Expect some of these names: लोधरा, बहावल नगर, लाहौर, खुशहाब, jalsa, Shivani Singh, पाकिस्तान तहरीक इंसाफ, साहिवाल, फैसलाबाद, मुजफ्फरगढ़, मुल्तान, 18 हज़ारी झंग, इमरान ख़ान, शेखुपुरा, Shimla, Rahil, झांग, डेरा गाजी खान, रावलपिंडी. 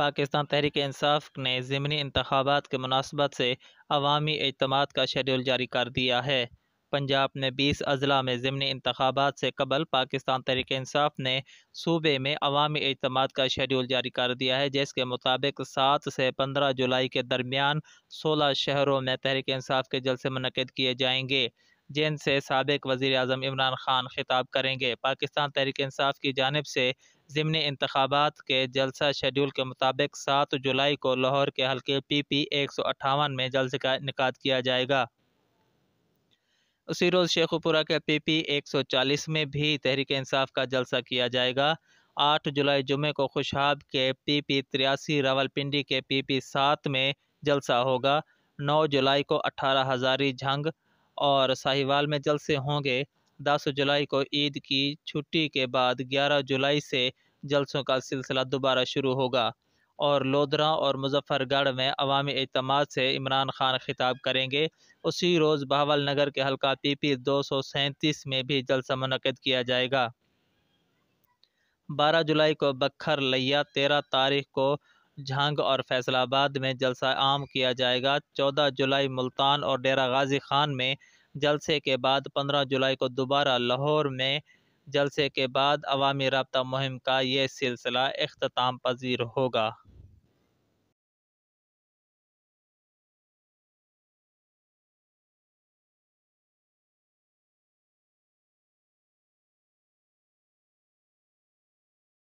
पाकिस्तान तहरीक इंसाफ ने ज़िमनी इंतखाबात के मुनासबत से अवामी इज्तमात का शेड्यूल जारी कर दिया है। पंजाब ने 20 अजला में ज़िमनी इंतखाबात से कबल पाकिस्तान तहरीक इंसाफ ने सूबे में अवामी इज्तमात का शेड्यूल जारी कर दिया है, जिसके मुताबिक 7 से 15 जुलाई के दरमियान 16 शहरों में तहरीक इंसाफ के जलसे मुनक़द किए जाएंगे, जिनसे साबिक़ वज़ीर आज़म इमरान ख़ान खिताब करेंगे। पाकिस्तान तहरीक इंसाफ की जानिब से ज़िमनी इंतखाबात के जलसा शेड्यूल के मुताबिक 7 जुलाई को लाहौर के हल्के PP 158 में जलसे का इनेकाद किया जाएगा। उसी रोज़ शेखुपुरा के PP 140 में भी तहरीक इंसाफ का जलसा किया जाएगा। 8 जुलाई जुमे को खुशहाब के PP 83, रावलपिंडी के PP 7 में जलसा होगा। 9 जुलाई को 18 हज़ारी झंग और साहिवाल में जलसे होंगे। 10 जुलाई को ईद की छुट्टी के बाद 11 जुलाई से जलसों का सिलसिला दोबारा शुरू होगा और लोधरा और मुजफ्फरगढ़ में अवामी इज्तमात से इमरान ख़ान खिताब करेंगे। उसी रोज़ बहावल नगर के हल्का PP 237 में भी जलसा मुनक़द किया जाएगा। 12 जुलाई को बखर लिया, 13 तारीख को झांग और फैसलाबाद में जलसा आम किया जाएगा। 14 जुलाई मुल्तान और डेरा गाजी खान में जलसे के बाद 15 जुलाई को दोबारा लाहौर में जलसे के बाद अवामी राब्ता मुहिम का ये सिलसिला इख्तिताम पजीर होगा।